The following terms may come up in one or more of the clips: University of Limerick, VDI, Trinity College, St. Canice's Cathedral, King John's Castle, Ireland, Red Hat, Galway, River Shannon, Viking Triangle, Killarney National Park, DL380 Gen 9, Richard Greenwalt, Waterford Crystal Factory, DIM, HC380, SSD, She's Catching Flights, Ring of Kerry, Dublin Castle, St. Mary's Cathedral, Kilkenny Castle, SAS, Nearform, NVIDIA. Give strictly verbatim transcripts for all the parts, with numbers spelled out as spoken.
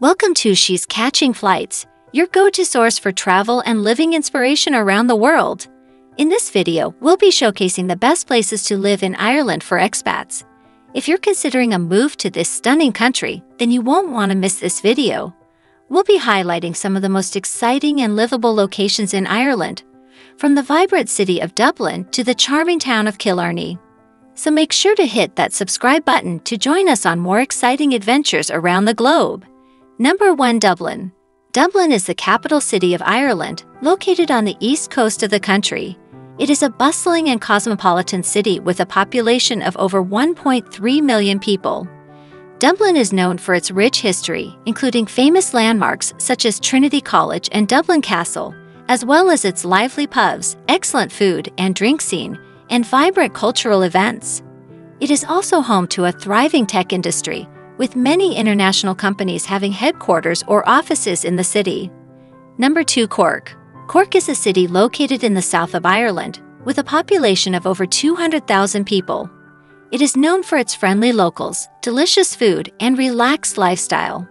Welcome to She's Catching Flights, your go-to source for travel and living inspiration around the world. In this video, we'll be showcasing the best places to live in Ireland for expats. If you're considering a move to this stunning country, then you won't want to miss this video. We'll be highlighting some of the most exciting and livable locations in Ireland, from the vibrant city of Dublin to the charming town of Killarney. So make sure to hit that subscribe button to join us on more exciting adventures around the globe. Number one. Dublin. Dublin is the capital city of Ireland, located on the east coast of the country. It is a bustling and cosmopolitan city with a population of over one point three million people. Dublin is known for its rich history, including famous landmarks such as Trinity College and Dublin Castle, as well as its lively pubs, excellent food and drink scene, and vibrant cultural events. It is also home to a thriving tech industry, with many international companies having headquarters or offices in the city. Number two. Cork. Cork is a city located in the south of Ireland, with a population of over two hundred thousand people. It is known for its friendly locals, delicious food, and relaxed lifestyle.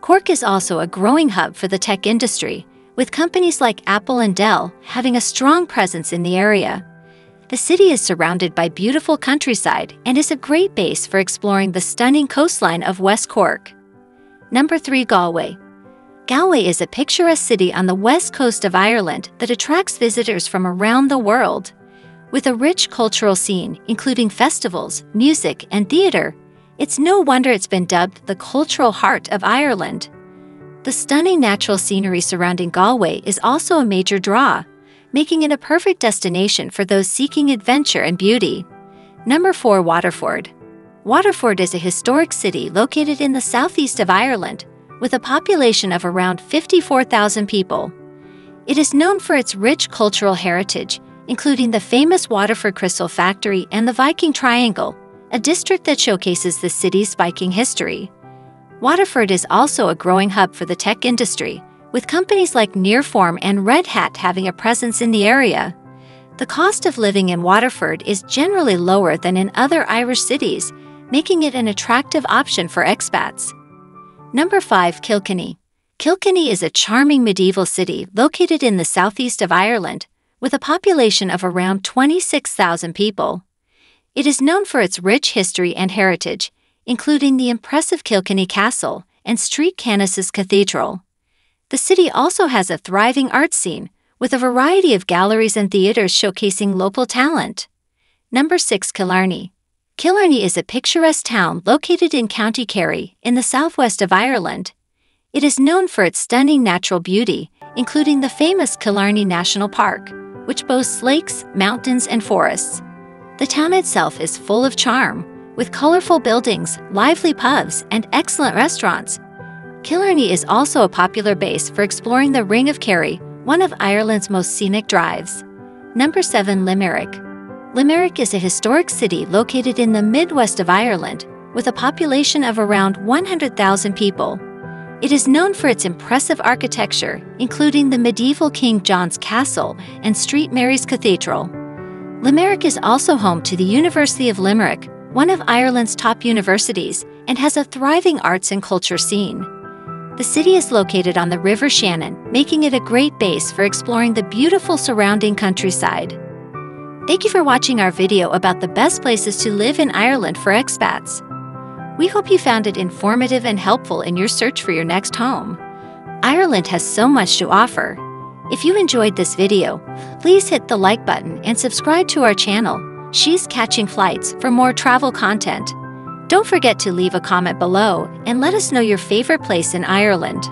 Cork is also a growing hub for the tech industry, with companies like Apple and Dell having a strong presence in the area. The city is surrounded by beautiful countryside and is a great base for exploring the stunning coastline of West Cork. Number three. Galway. Galway is a picturesque city on the west coast of Ireland that attracts visitors from around the world. With a rich cultural scene, including festivals, music, and theatre, it's no wonder it's been dubbed the cultural heart of Ireland. The stunning natural scenery surrounding Galway is also a major draw, making it a perfect destination for those seeking adventure and beauty. Number four. Waterford. Waterford is a historic city located in the southeast of Ireland, with a population of around fifty-four thousand people. It is known for its rich cultural heritage, including the famous Waterford Crystal Factory and the Viking Triangle, a district that showcases the city's Viking history. Waterford is also a growing hub for the tech industry, with companies like Nearform and Red Hat having a presence in the area. The cost of living in Waterford is generally lower than in other Irish cities, making it an attractive option for expats. Number five. Kilkenny. Kilkenny is a charming medieval city located in the southeast of Ireland, with a population of around twenty-six thousand people. It is known for its rich history and heritage, including the impressive Kilkenny Castle and Saint Canice's Cathedral. The city also has a thriving art scene, with a variety of galleries and theaters showcasing local talent. Number six. Killarney. Killarney is a picturesque town located in County Kerry, in the southwest of Ireland. It is known for its stunning natural beauty, including the famous Killarney National Park, which boasts lakes, mountains, and forests. The town itself is full of charm, with colorful buildings, lively pubs, and excellent restaurants. Killarney is also a popular base for exploring the Ring of Kerry, one of Ireland's most scenic drives. Number seven. Limerick. Limerick is a historic city located in the Midwest of Ireland, with a population of around one hundred thousand people. It is known for its impressive architecture, including the medieval King John's Castle and Saint Mary's Cathedral. Limerick is also home to the University of Limerick, one of Ireland's top universities, and has a thriving arts and culture scene. The city is located on the River Shannon, making it a great base for exploring the beautiful surrounding countryside. Thank you for watching our video about the best places to live in Ireland for expats. We hope you found it informative and helpful in your search for your next home. Ireland has so much to offer. If you enjoyed this video, please hit the like button and subscribe to our channel, She's Catching Flights, for more travel content. Don't forget to leave a comment below and let us know your favorite place in Ireland.